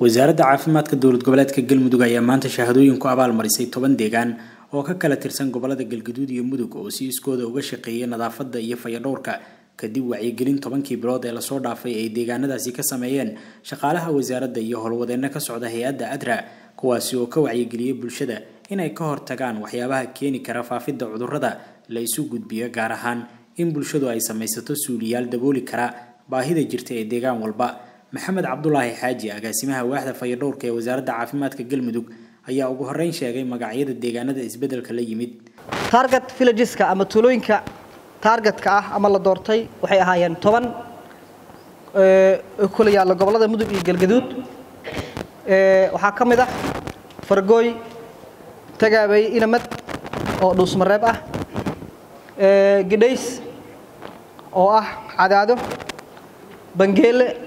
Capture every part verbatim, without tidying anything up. وزارة عافمادك دولة goboleedka Galmudug ayaa maanta shahaadooyin ku abaalmarisay toban deegaan oo ka kala tirsan gobolada Galgaduud iyo Mudug oo si iskooda uga shaqeeyay nadaafadda iyo fayadhowrka kadib wacyigelin tobankii bilood ee la soo dhaafay ay deegaanadaasi ka sameeyeen shaqaalaha wasaaradda iyo howlwadeena ka socda hay'adda ADRA kuwaasi oo ka wacyigeliyay bulshada inay ka hortagaan waxyaabaha keeni kara faafidda cudurrada la isu gudbiyo gaar ahaan in bulshadu ay samaysato suuliyaal dabooli kara baahida jirta ee deegaan walba. محمد عبد الله حاجي أقاسمها واحدة في دورك وزارة عافمات كجلمدوك أيها أبو هرين شاقي مقاعيد الديجانات إسبدل كليميد. تارجت في الجسك أما تلوين ك تارجت كأه أما الدورتي وحي هاين طبعا كل يلا قبل هذا مدة الجلجدود وحكم ده فرجوي تجاوي إلى مت أو دوس مرة بقى جديس أو أه عدده بنجيل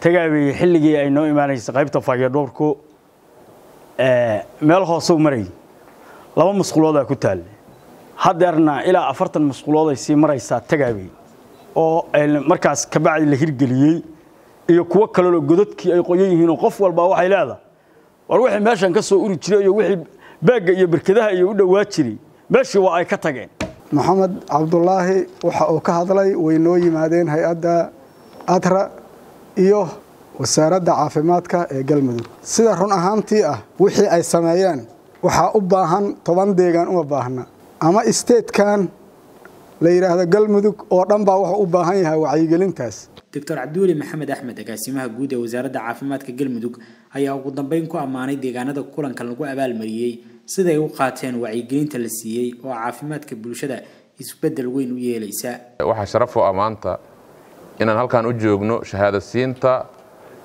تجاوي حلقي أي نوع من السقايب تفاجئ دوركو مال خاصو مري لما مسقولة كتال حضرنا إلى أفرت المسقولة يصير مري سات تجاوي أو المركز كبعد اللي هيرجلي يقوّكلوا الجدود كي يقوّيه نقف والبواع هذا وروح ماشي نكسو أول تري يروح باقي يبركده يقول واتري ماشي وعي كتجين محمد عبد الله وحقه هذلي وينوي مادين هيأدا أثرة iyo wasaaradda caafimaadka ee Galmudug sida run ahaantii ah wixii ay sameeyeen waxa u baahan toban deegaan u baahna ama state-kan la yiraahdo Galmudug oo dhan baa waxa u baahan yahay wacyigelintaas. Dr. Cabdiiri Maxamed Ahmed agaasimaha guud ee wasaaradda caafimaadka Galmudug ayaa ugu dambeyn ku amaanay deegaanada kulanka lagu abaalmariyay sida ay u qaateen wacyigelinta la siiyay oo caafimaadka bulshada isbedel weyn u yeelaysa. Waxa sharaf oo amaanta إن هالكان أجوجنو شهادة سينتا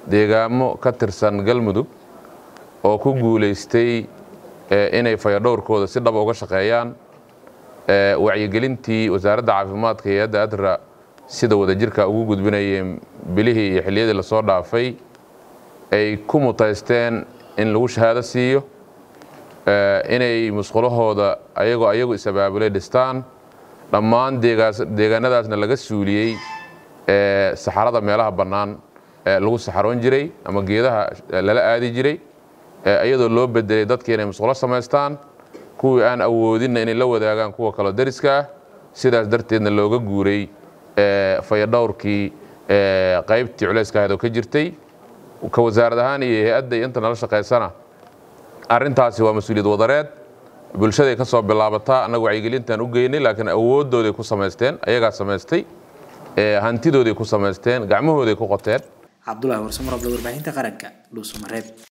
ديجامو كترسان Galmudug أو كوجوليستي إن يفيدور كود سيدا بوجش قيان وعيجلنتي وزارة عافمات كيادة أدرى سيدا ودجركا وجود بينهم بليه حلية للصورة في أي كم تايستان إن لوش هذا سيو إن يمسخله هذا أيجو أيجو السبب لدستان لما أن ديجا ديجانا داسنا لقس سولي saxarada meelaha banaan lagu saxaroon jiray ama geedaha lala aadi jiray ayadoo loo bedelay dadkeenay masquulo sameystaan kuwi aan awoodin inay la wadaagaan kuwa kale dariska sidaas darteedna looga guuray fayadhowrkii qaybtii culayska ahayd oo ka jirtay ka wasaarad ahaan iyo hay'adda inta nala shaqeysana arintaasi waa mas'uuliyad wadareed bulshada ka soo bilaabataa anagu wacyigelintan u geeynay laakiin awoodooday ku sameysteen ayaga sameystay هانتي دودي كوسامستين قعمه دودي كوقتين عبد الله ورسم رب الوربعين تقرنك لوسم رب